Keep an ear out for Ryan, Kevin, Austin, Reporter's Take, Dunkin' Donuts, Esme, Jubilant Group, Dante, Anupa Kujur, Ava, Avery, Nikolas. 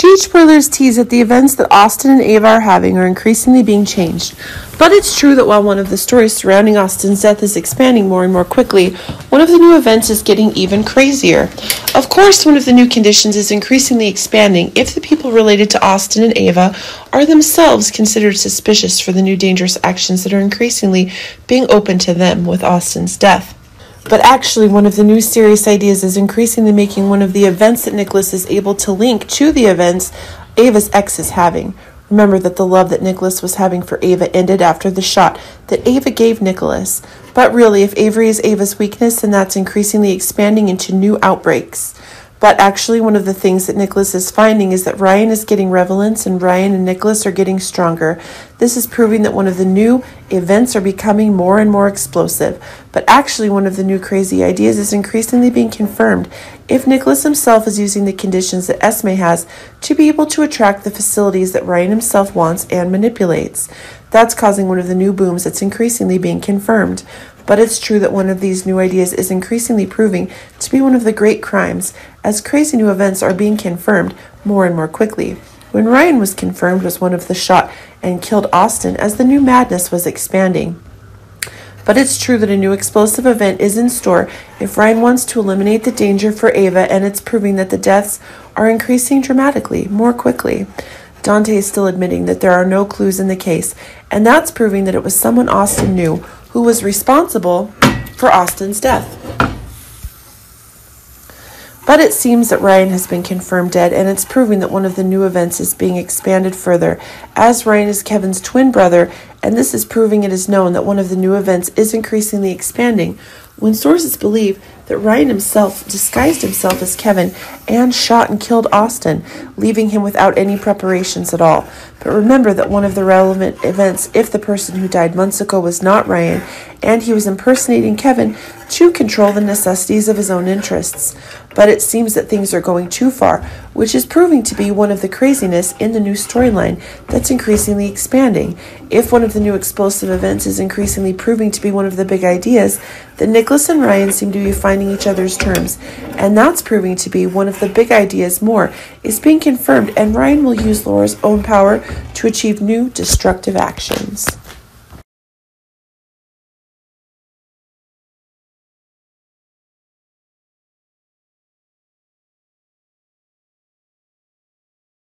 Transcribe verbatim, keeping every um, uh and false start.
Cheech Brothers tease that the events that Austin and Ava are having are increasingly being changed. But it's true that while one of the stories surrounding Austin's death is expanding more and more quickly, one of the new events is getting even crazier. Of course, one of the new conditions is increasingly expanding if the people related to Austin and Ava are themselves considered suspicious for the new dangerous actions that are increasingly being open to them with Austin's death. But actually, one of the new serious ideas is increasingly making one of the events that Nikolas is able to link to the events Ava's ex is having. Remember that the love that Nikolas was having for Ava ended after the shot that Ava gave Nikolas. But really, if Avery is Ava's weakness, then that's increasingly expanding into new outbreaks. But actually, one of the things that Nikolas is finding is that Ryan is getting relevance, and Ryan and Nikolas are getting stronger. This is proving that one of the new events are becoming more and more explosive. But actually, one of the new crazy ideas is increasingly being confirmed if Nikolas himself is using the conditions that Esme has to be able to attract the facilities that Ryan himself wants and manipulates. That's causing one of the new booms that's increasingly being confirmed. But it's true that one of these new ideas is increasingly proving to be one of the great crimes, as crazy new events are being confirmed more and more quickly. When Ryan was confirmed as one of the shot and killed Austin, as the new madness was expanding. But it's true that a new explosive event is in store if Ryan wants to eliminate the danger for Ava, and it's proving that the deaths are increasing dramatically, more quickly. Dante is still admitting that there are no clues in the case, and that's proving that it was someone Austin knew who was responsible for Austin's death. But it seems that Ryan has been confirmed dead, and it's proving that one of the new events is being expanded further, as Ryan is Kevin's twin brother, and this is proving it is known that one of the new events is increasingly expanding, when sources believe that Ryan himself disguised himself as Kevin and shot and killed Austin, leaving him without any preparations at all. But remember that one of the relevant events, if the person who died months ago was not Ryan, and he was impersonating Kevin to control the necessities of his own interests. But it seems that things are going too far, which is proving to be one of the craziness in the new storyline that's increasingly expanding. If one of the new explosive events is increasingly proving to be one of the big ideas, then Nikolas and Ryan seem to be finding each other's terms, and that's proving to be one of the big ideas more is being confirmed, and Ryan will use Laura's own power to achieve new destructive actions.